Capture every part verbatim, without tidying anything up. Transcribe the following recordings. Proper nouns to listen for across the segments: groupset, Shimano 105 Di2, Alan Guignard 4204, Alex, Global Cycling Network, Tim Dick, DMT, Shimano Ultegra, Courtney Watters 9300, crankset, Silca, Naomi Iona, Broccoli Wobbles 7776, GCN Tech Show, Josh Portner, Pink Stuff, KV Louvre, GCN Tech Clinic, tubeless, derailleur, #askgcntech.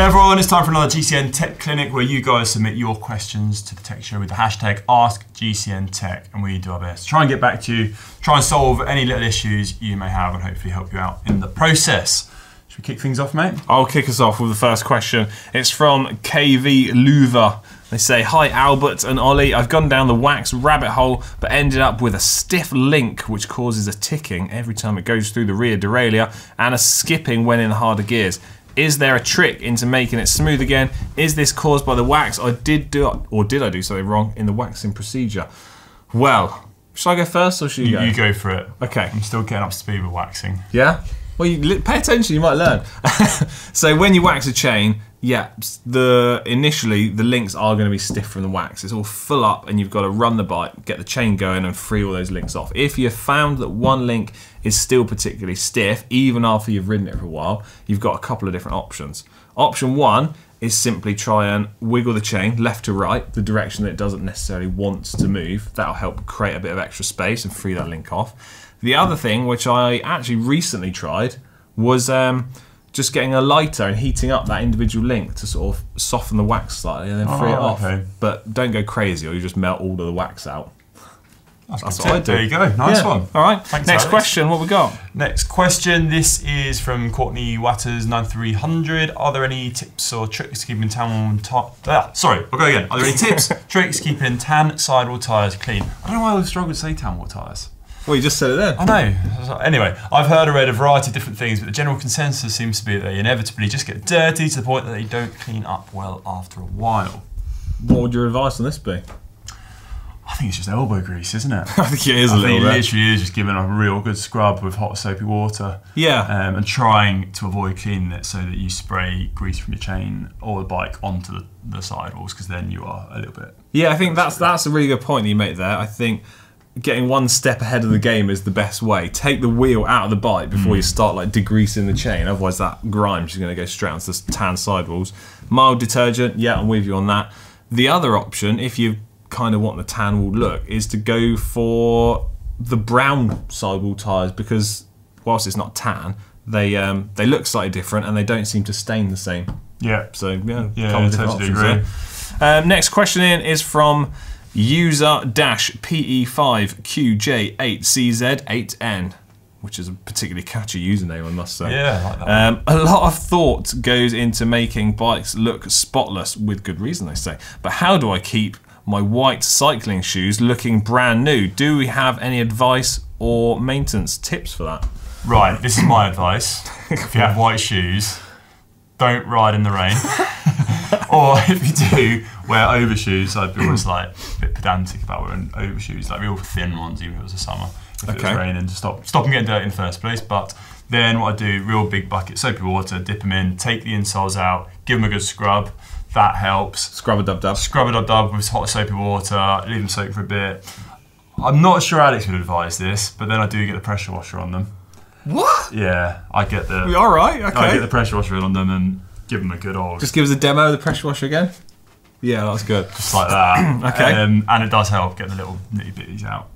Hey everyone, it's time for another G C N Tech Clinic where you guys submit your questions to the tech show with the hashtag Ask G C N Tech, and we do our best to try and get back to you, try and solve any little issues you may have and hopefully help you out in the process. Should we kick things off, mate? I'll kick us off with the first question. It's from K V Louvre. They say, hi Albert and Ollie, I've gone down the wax rabbit hole but ended up with a stiff link which causes a ticking every time it goes through the rear derailleur and a skipping when in the harder gears. Is there a trick into making it smooth again? Is this caused by the wax? I did do, or did I do something wrong in the waxing procedure? Well, should I go first or should you, you go? You go for it. Okay. I'm still getting up to speed with waxing. Yeah? Well, you pay attention, you might learn. So when you wax a chain, yeah, the initially the links are going to be stiff from the wax. It's all full up and you've got to run the bike, get the chain going and free all those links off. If you've found that one link is still particularly stiff, even after you've ridden it for a while, you've got a couple of different options. Option one is simply try and wiggle the chain left to right, the direction that it doesn't necessarily want to move. That'll help create a bit of extra space and free that link off. The other thing, which I actually recently tried, was um, just getting a lighter and heating up that individual link to sort of soften the wax slightly and then free oh, it off. Okay. But don't go crazy or you just melt all of the wax out. That's, That's what I do. There you go. Nice yeah. one. All right. Thanks, Next Alex. question. What we got? Next question. This is from Courtney Watters ninety-three hundred. Are there any tips or tricks keeping tan? Top? Ah, sorry. I'll go again. Are there any tips, tricks keeping tan sidewall tyres clean? I don't know why I struggle to say tan wall tyres. Well, you just said it then. I know. Anyway, I've heard or read a variety of different things, but the general consensus seems to be that they inevitably just get dirty to the point that they don't clean up well after a while. What would your advice on this be? I think it's just elbow grease, isn't it? I think it is I a little bit. I think it literally is just giving a real good scrub with hot soapy water. Yeah. Um, and trying to avoid cleaning it so that you spray grease from your chain or the bike onto the, the sidewalls, because then you are a little bit... Yeah, I think that's, that's a really good point that you make there. I think getting one step ahead of the game is the best way. Take the wheel out of the bike before mm. you start like degreasing the chain, otherwise that grime is going to go straight onto the tan sidewalls. Mild detergent, yeah, I'm with you on that. The other option, if you kind of want the tan wall look, is to go for the brown sidewall tyres, because whilst it's not tan, they um, they look slightly different and they don't seem to stain the same. Yeah. So yeah, yeah, yeah totally agree. Um, next question in is from User P E five Q J eight C Z eight N, which is a particularly catchy username, I must say. Yeah, I like that um, a lot of thought goes into making bikes look spotless, with good reason they say, but how do I keep my white cycling shoes looking brand new? Do we have any advice or maintenance tips for that? Right, this is my advice. If you have white shoes, don't ride in the rain. Or if you do, wear overshoes. I'd be always like a bit pedantic about wearing overshoes, like real thin ones, even if it was the summer. If okay. it was raining, to stop, stop them getting dirty in the first place. But then what I do, real big bucket, soapy water, dip them in, take the insoles out, give them a good scrub. That helps. Scrub-a-dub-dub. Scrub-a-dub-dub with hot soapy water, leave them soak for a bit. I'm not sure Alex would advise this, but then I do get the pressure washer on them. What? Yeah, I get the... All right, okay. I get the pressure washer on them and give them a good old... Just give us a demo of the pressure washer again? Yeah, that's good. Just like that. Okay. Um, and it does help get the little nitty-bitties out.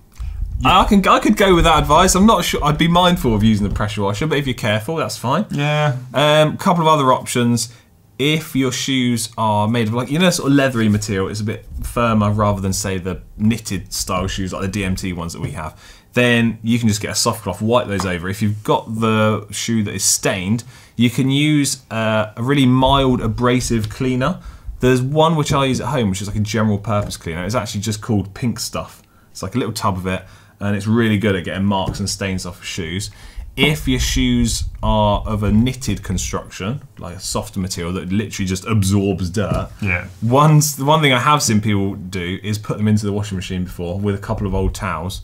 Yeah. I can I could go with that advice. I'm not sure. I'd be mindful of using the pressure washer, but if you're careful, that's fine. Yeah. Um, couple of other options. If your shoes are made of like, you know, sort of leathery material, it's a bit firmer rather than say the knitted style shoes like the D M T ones that we have, then you can just get a soft cloth, wipe those over. If you've got the shoe that is stained, you can use uh, a really mild abrasive cleaner. There's one which I use at home, which is like a general purpose cleaner. It's actually just called Pink Stuff. It's like a little tub of it, and it's really good at getting marks and stains off of shoes. If your shoes are of a knitted construction, like a softer material that literally just absorbs dirt, yeah. one, one thing I have seen people do is put them into the washing machine before with a couple of old towels.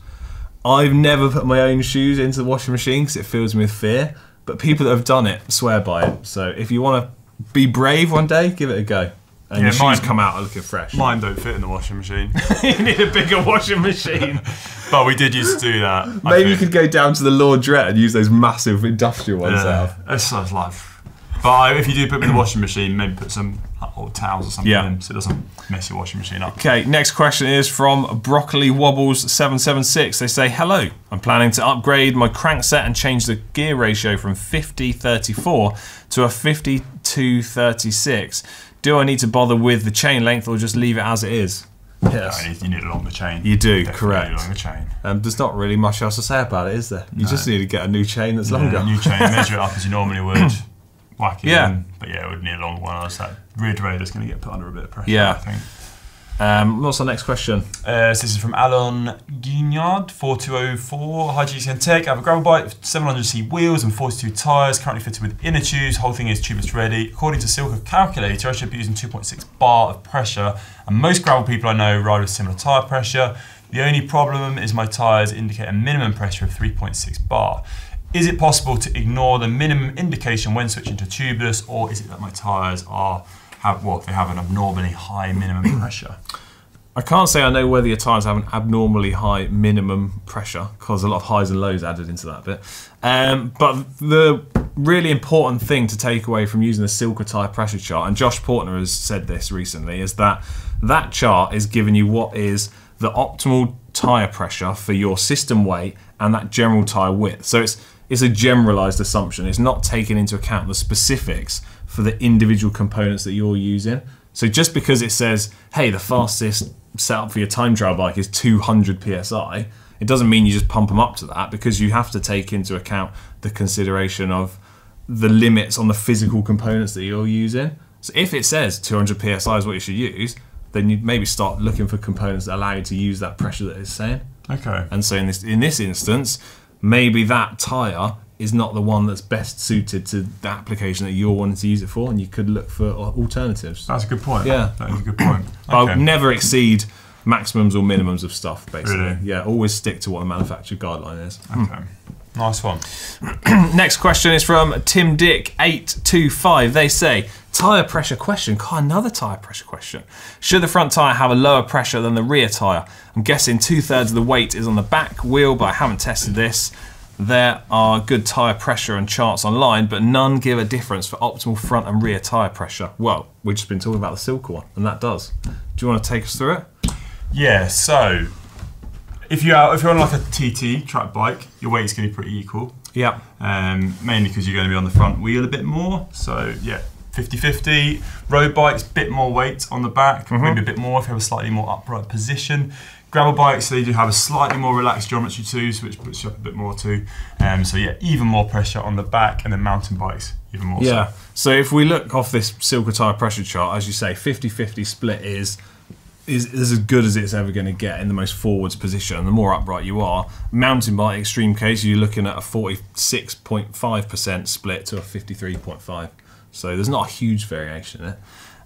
I've never put my own shoes into the washing machine because it fills me with fear, but people that have done it swear by it. So if you want to be brave one day, give it a go. And yeah, your mine, shoes come out looking fresh. Mine don't fit in the washing machine. You need a bigger washing machine. But we did used to do that. Maybe you could go down to the laundrette and use those massive industrial ones. Yeah, out. That's life. But if you do put them in the washing machine, maybe put some or towels or something yeah. in, so it doesn't mess your washing machine up. Okay, next question is from Broccoli Wobbles seven seven six. They say, hello, I'm planning to upgrade my crankset and change the gear ratio from fifty thirty-four to a fifty-two thirty-six. Do I need to bother with the chain length or just leave it as it is? Yes. No, you need it along the chain. You do, Definitely correct. Along the chain. Um, there's not really much else to say about it, is there? You no. just need to get a new chain that's yeah, longer. A new chain, measure it up as you normally would. Whack it yeah. in. But yeah, it would need a long one. Else that rear derailleur's going to get put under a bit of pressure, yeah. I think. Um, what's our next question? Uh, so this is from Alan Guignard four two oh four. Hi G C N Tech, I have a gravel bike with seven hundred C wheels and forty-two tyres, currently fitted with inner tubes, whole thing is tubeless ready. According to Silca calculator, I should be using two point six bar of pressure, and most gravel people I know ride with similar tyre pressure. The only problem is my tyres indicate a minimum pressure of three point six bar. Is it possible to ignore the minimum indication when switching to tubeless, or is it that my tyres are Have, well, they have an abnormally high minimum pressure? I can't say I know whether your tyres have an abnormally high minimum pressure, because a lot of highs and lows added into that bit. Um, but the really important thing to take away from using the Silca tyre pressure chart, and Josh Portner has said this recently, is that that chart is giving you what is the optimal tyre pressure for your system weight and that general tyre width. So it's It's a generalized assumption. It's not taking into account the specifics for the individual components that you're using. So just because it says, hey, the fastest setup for your time trial bike is two hundred P S I, it doesn't mean you just pump them up to that, because you have to take into account the consideration of the limits on the physical components that you're using. So if it says two hundred P S I is what you should use, then you'd maybe start looking for components that allow you to use that pressure that it's saying. Okay. And so in this, in this instance, maybe that tyre is not the one that's best suited to the application that you're wanting to use it for, and you could look for alternatives. That's a good point. Yeah. That is a good point. Okay. I'll never exceed maximums or minimums of stuff, basically. Really? Yeah, always stick to what the manufacturer guideline is. Okay. Mm. Nice one. Next question is from Tim Dick eight two five. They say, tyre pressure question. God, another tyre pressure question. Should the front tyre have a lower pressure than the rear tyre? I'm guessing two thirds of the weight is on the back wheel, but I haven't tested this. There are good tyre pressure and charts online, but none give a difference for optimal front and rear tyre pressure. Well, we've just been talking about the Silca one, and that does. Do you want to take us through it? Yeah, so if you're, if you're on like a T T track bike, your weight's going to be pretty equal. Yeah. Um, mainly because you're going to be on the front wheel a bit more, so yeah. fifty fifty, road bikes, bit more weight on the back, mm-hmm. maybe a bit more if you have a slightly more upright position. Gravel bikes, they do have a slightly more relaxed geometry too, so which puts you up a bit more too. Um, so yeah, even more pressure on the back, and then mountain bikes, even more yeah. so. So if we look off this Silca tyre pressure chart, as you say, fifty fifty split is, is, is as good as it's ever gonna get in the most forwards position, the more upright you are. Mountain bike, extreme case, you're looking at a forty-six point five percent split to a fifty-three point five. So there's not a huge variation in it.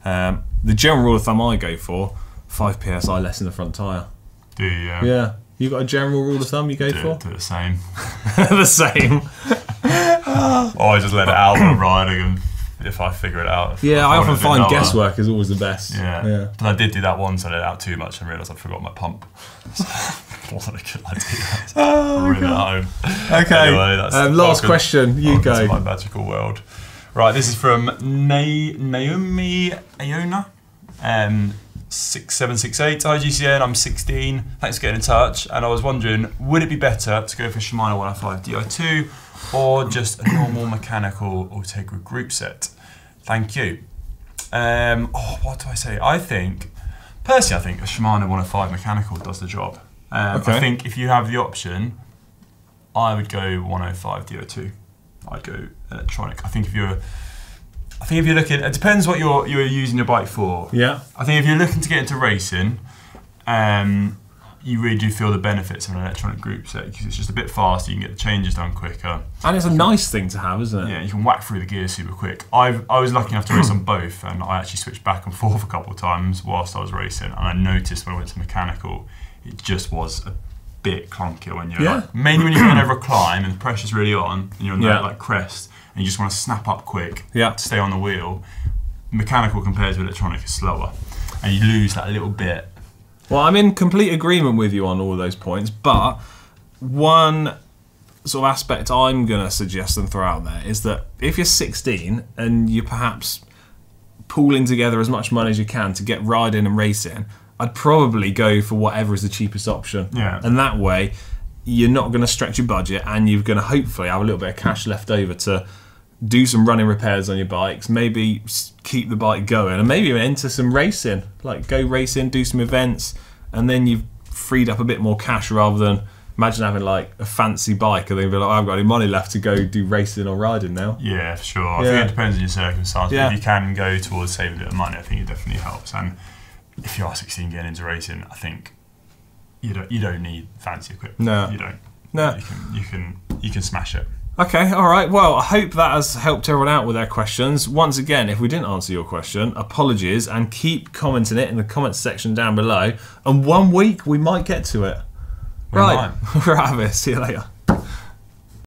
Um, the general rule of thumb I go for, five P S I less in the front tyre. Do you? Yeah. yeah. You got a general rule of thumb you go do, for? Do the same. The same. Oh, I just let it out when I'm riding, and if I figure it out. Yeah, I, I often find another. guesswork is always the best. Yeah. yeah. But I did do that once, I let it out too much and realised I forgot my pump. So it wasn't a good idea. Oh, ruin it at home. Okay. Anyway, that's um, last welcome, question, you go. That's my magical world. Right, this is from Naomi Iona um, six seven six eight. Hi G C N, I'm sixteen. Thanks for getting in touch. And I was wondering, would it be better to go for Shimano one oh five D I two or just a normal mechanical Ultegra group set? Thank you. Um, oh, what do I say? I think, personally, I think a Shimano one oh five mechanical does the job. Um, okay. I think if you have the option, I would go one oh five D I two. I'd go electronic. I think if you're, I think if you're looking, it depends what you're you're using your bike for. Yeah. I think if you're looking to get into racing, um, you really do feel the benefits of an electronic group set, because it's just a bit faster. You can get the changes done quicker. And it's a nice thing to have, isn't it? Yeah. You can whack through the gears super quick. I've I was lucky enough to race on both, and I actually switched back and forth a couple of times whilst I was racing, and I noticed when I went to mechanical, it just was a bit clunkier when you're yeah. like, mainly when you're going over a climb and the pressure's really on and you're on yeah. that like crest and you just want to snap up quick yeah. to stay on the wheel. Mechanical compared to electronic is slower and you lose that little bit. Well, I'm in complete agreement with you on all those points, but one sort of aspect I'm going to suggest and throw out there is that if you're sixteen and you're perhaps pooling together as much money as you can to get riding and racing, I'd probably go for whatever is the cheapest option. Yeah. And that way, you're not going to stretch your budget, and you're going to hopefully have a little bit of cash left over to do some running repairs on your bikes, maybe keep the bike going, and maybe even enter some racing. Like, go racing, do some events, and then you've freed up a bit more cash rather than, imagine having like a fancy bike and then be like, oh, I've got any money left to go do racing or riding now. Yeah, for sure. I yeah. think it depends on your circumstances. Yeah. If you can go towards saving a bit of money, I think it definitely helps. And if you are sixteen getting into racing, I think you don't you don't need fancy equipment. No, you don't. No, you can you can you can smash it. Okay, all right. Well, I hope that has helped everyone out with their questions. Once again, if we didn't answer your question, apologies, and keep commenting it in the comments section down below. And one week we might get to it. Right, Ravis, see you later.